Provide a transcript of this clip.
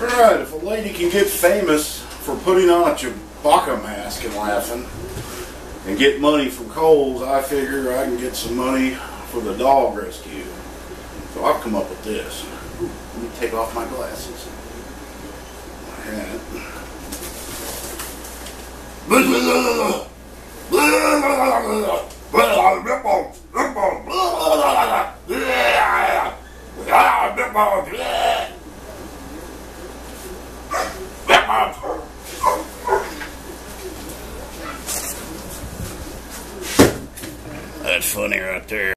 Alright, if a lady can get famous for putting on a Chewbacca mask and laughing and get money from Kohl's, I figure I can get some money for the dog rescue. So I've come up with this. Let me take off my glasses. My hat. That's funny right there.